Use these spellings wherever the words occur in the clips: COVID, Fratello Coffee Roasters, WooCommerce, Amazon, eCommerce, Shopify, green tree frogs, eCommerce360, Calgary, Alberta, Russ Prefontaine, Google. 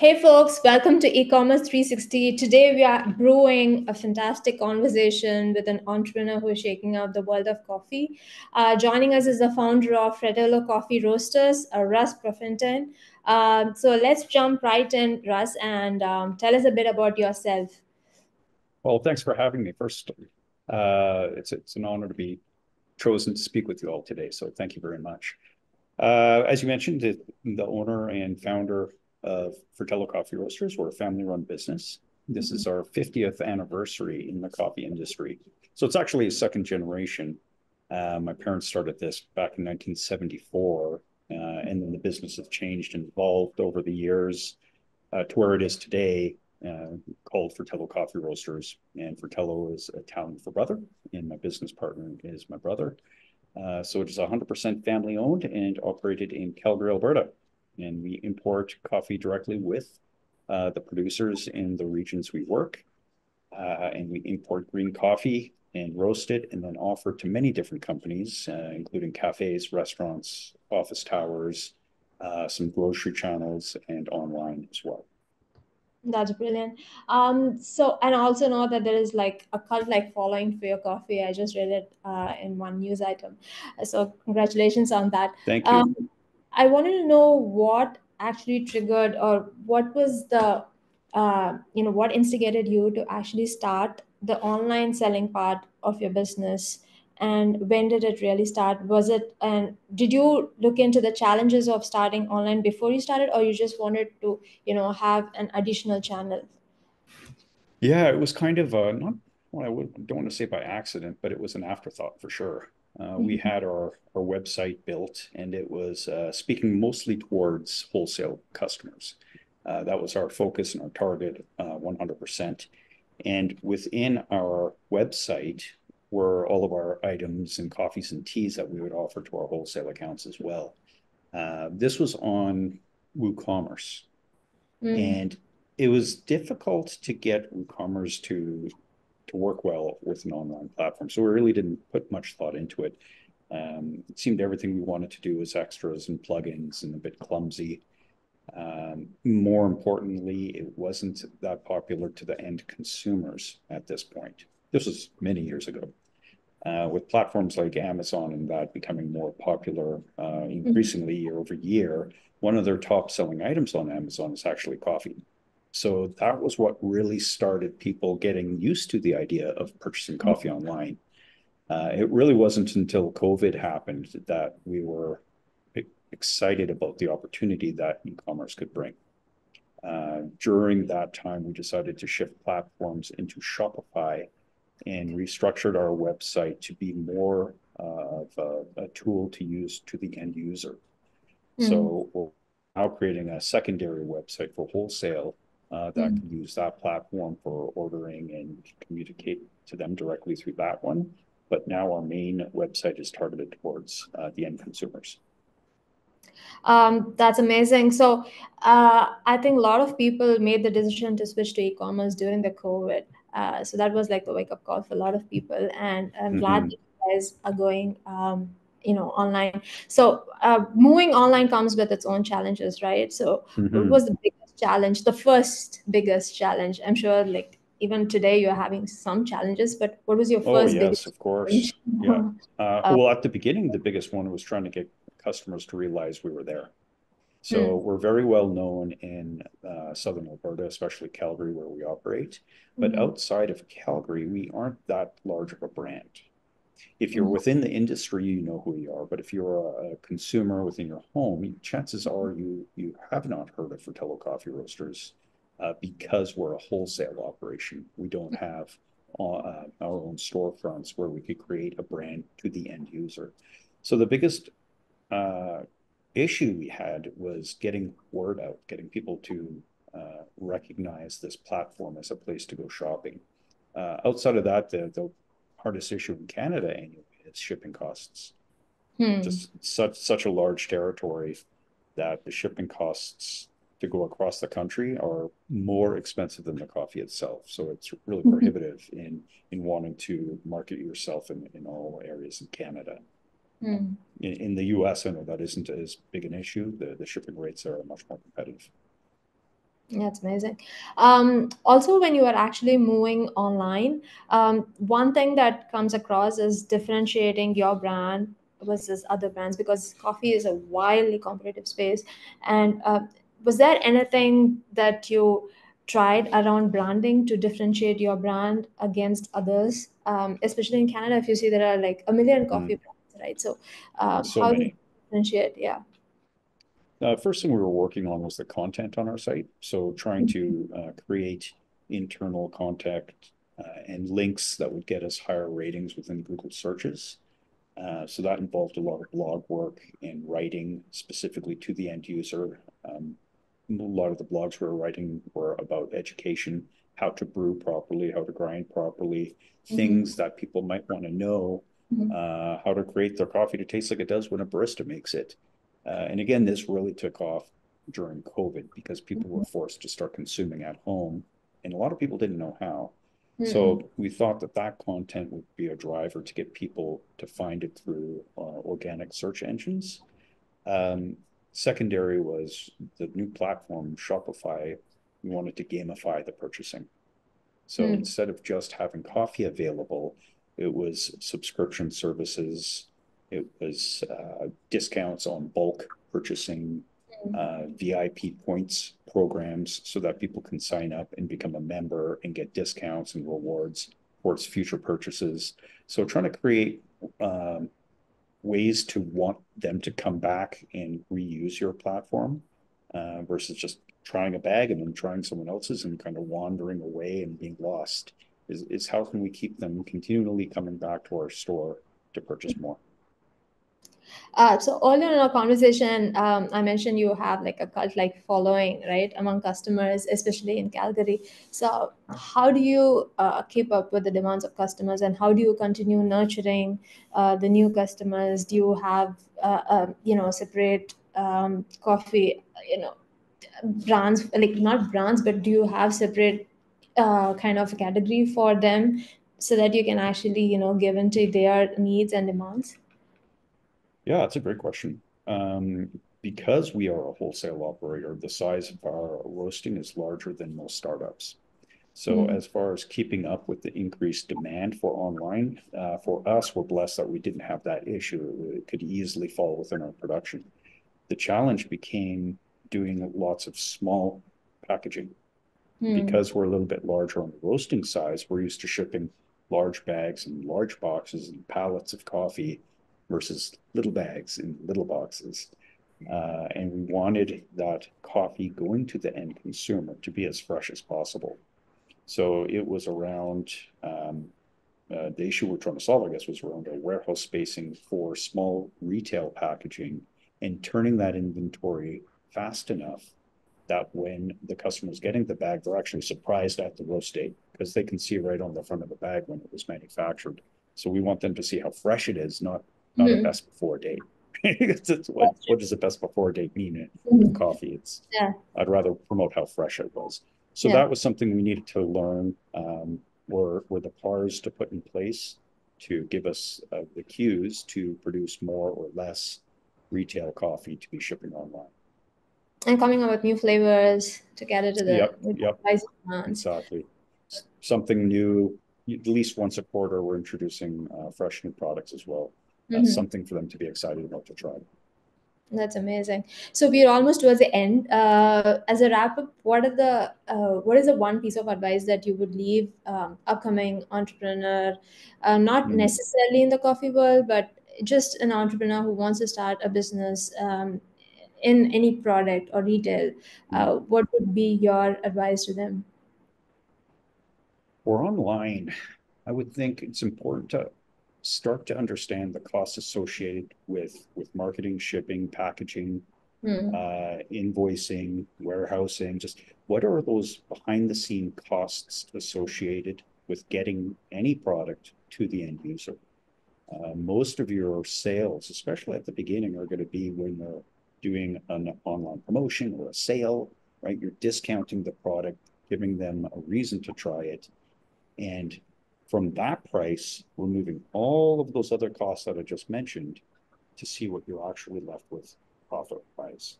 Hey folks, welcome to eCommerce360. Today we are brewing a fantastic conversation with an entrepreneur who is shaking out the world of coffee. Joining us is the founder of Fratello Coffee Roasters, Russ Prefontaine. So let's jump right in, Russ, and tell us a bit about yourself. Well, thanks for having me. First, it's an honor to be chosen to speak with you all today, so thank you very much. As you mentioned, the owner and founder of Fratello Coffee Roasters. We're a family-run business. This is our 50th anniversary in the coffee industry. So it's actually a second generation. My parents started this back in 1974, and then the business has changed and evolved over the years to where it is today, called Fratello Coffee Roasters. And Fratello is Italian for brother, and my business partner is my brother. So it is 100% family-owned and operated in Calgary, Alberta. And we import coffee directly with the producers in the regions we work. And we import green coffee and roast it and then offer it to many different companies, including cafes, restaurants, office towers, some grocery channels, and online as well. That's brilliant. So, and I also know that there is like a cult-like following for your coffee. I just read it in one news item. So congratulations on that. Thank you. I wanted to know what actually triggered, or what was the, what instigated you to actually start the online selling part of your business, and when did it really start? Was it, and did you look into the challenges of starting online before you started, or you just wanted to, have an additional channel? Yeah, it was kind of not, well, don't want to say by accident, but it was an afterthought for sure. We had our website built, and it was speaking mostly towards wholesale customers. That was our focus and our target, 100%. And within our website were all of our items and coffees and teas that we would offer to our wholesale accounts as well. This was on WooCommerce. And it was difficult to get WooCommerce to work well with an online platform. So we really didn't put much thought into it. It seemed everything we wanted to do was extras and plugins and a bit clumsy. More importantly, it wasn't that popular to the end consumers at this point. This was many years ago. With platforms like Amazon and that becoming more popular increasingly year over year, one of their top selling items on Amazon is actually coffee. So that was what really started people getting used to the idea of purchasing coffee online. It really wasn't until COVID happened that we were excited about the opportunity that e-commerce could bring. During that time, we decided to shift platforms into Shopify and restructured our website to be more of a tool to use to the end user. So we're now creating a secondary website for wholesale that can use that platform for ordering and communicate to them directly through that one. But now our main website is targeted towards the end consumers. That's amazing. So I think a lot of people made the decision to switch to e-commerce during the COVID. So that was like the wake-up call for a lot of people. And I'm glad that you guys are going online. So moving online comes with its own challenges, right? So what was the biggest challenge, the first biggest challenge? I'm sure like even today you're having some challenges, but what was your first biggest challenge? Yeah. Well, at the beginning, the biggest one was trying to get customers to realize we were there. So we're very well known in Southern Alberta, especially Calgary, where we operate. But outside of Calgary, we aren't that large of a brand. If you're within the industry, you know who you are. But if you're a consumer within your home, chances are you have not heard of Fratello Coffee Roasters because we're a wholesale operation. We don't have our own storefronts where we could create a brand to the end user. So the biggest issue we had was getting word out, getting people to recognize this platform as a place to go shopping. Outside of that, the hardest issue in Canada anyway is shipping costs. Just such a large territory that the shipping costs to go across the country are more expensive than the coffee itself. So it's really prohibitive in wanting to market yourself in all areas in Canada. In the US, I know that isn't as big an issue. The shipping rates are much more competitive. That's amazing. Also, when you are actually moving online, one thing that comes across is differentiating your brand versus other brands, because coffee is a wildly competitive space. And was there anything that you tried around branding to differentiate your brand against others? Especially in Canada, if you see there are like a million coffee brands, right? So, how do you differentiate? Yeah. First thing we were working on was the content on our site. So trying to create internal contact and links that would get us higher ratings within Google searches. So that involved a lot of blog work and writing specifically to the end user. A lot of the blogs we were writing were about education, how to brew properly, how to grind properly, things that people might want to know, how to create their coffee to taste like it does when a barista makes it. And again, this really took off during COVID because people were forced to start consuming at home, and a lot of people didn't know how. So we thought that that content would be a driver to get people to find it through organic search engines. Secondary was the new platform, Shopify. We wanted to gamify the purchasing. So instead of just having coffee available, it was subscription services. It was discounts on bulk purchasing, VIP points programs, so that people can sign up and become a member and get discounts and rewards towards future purchases. So trying to create ways to want them to come back and reuse your platform versus just trying a bag and then trying someone else's and kind of wandering away and being lost is how can we keep them continually coming back to our store to purchase more. So earlier in our conversation, I mentioned you have like a cult-like following, right, among customers, especially in Calgary. So how do you keep up with the demands of customers, and how do you continue nurturing the new customers? Do you have, you know, separate coffee, you know, brands, like not brands, but do you have separate kind of category for them so that you can actually, you know, give into their needs and demands? Yeah, that's a great question. Because we are a wholesale operator, the size of our roasting is larger than most startups. So as far as keeping up with the increased demand for online, for us, we're blessed that we didn't have that issue. It could easily fall within our production. The challenge became doing lots of small packaging. Because we're a little bit larger on the roasting size, we're used to shipping large bags and large boxes and pallets of coffee versus little bags in little boxes. And we wanted that coffee going to the end consumer to be as fresh as possible. So it was around, the issue we're trying to solve, I guess, was around our warehouse spacing for small retail packaging and turning that inventory fast enough that when the customer's getting the bag, they're actually surprised at the roast date because they can see right on the front of the bag when it was manufactured. So we want them to see how fresh it is, not a best before date. What does a best before date mean with coffee? I'd rather promote how fresh it was. So that was something we needed to learn, were the PARs to put in place to give us the cues to produce more or less retail coffee to be shipping online. And coming up with new flavors to cater to the Exactly. Something new, at least once a quarter, we're introducing fresh new products as well. Something for them to be excited about to try. That's amazing. So we're almost towards the end. As a wrap up, what is the one piece of advice that you would leave upcoming entrepreneur, not necessarily in the coffee world, but just an entrepreneur who wants to start a business in any product or retail? What would be your advice to them? Or online, I would think it's important to start to understand the costs associated with marketing, shipping, packaging, invoicing, warehousing. Just what are those behind the scene costs associated with getting any product to the end user? Most of your sales, especially at the beginning, are going to be when they're doing an online promotion or a sale, right? You're discounting the product, giving them a reason to try it. And from that price, removing all of those other costs that I just mentioned to see what you're actually left with profit-wise.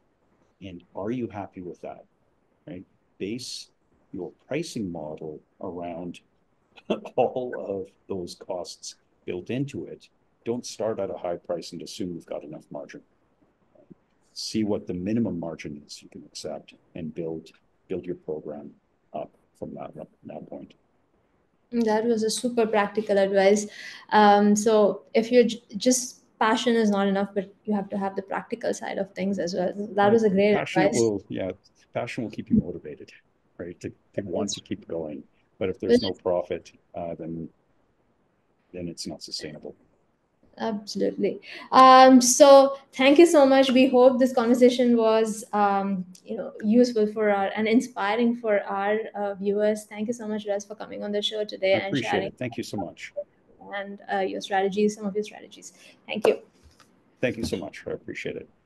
And are you happy with that, right? base your pricing model around all of those costs built into it. Don't start at a high price and assume you've got enough margin. See what the minimum margin is you can accept and build your program up from that point. That was a super practical advice. So if you're just passion is not enough, but you have to have the practical side of things as well. That was a great advice. Passion will keep you motivated, right? To want to keep going. But if there's no profit, then it's not sustainable. Absolutely. So thank you so much. We hope this conversation was useful for our and inspiring for our viewers. Thank you so much, Russ, for coming on the show today and sharing. I appreciate it. Thank you so much. And your strategies, some of your strategies. Thank you. Thank you so much. I appreciate it.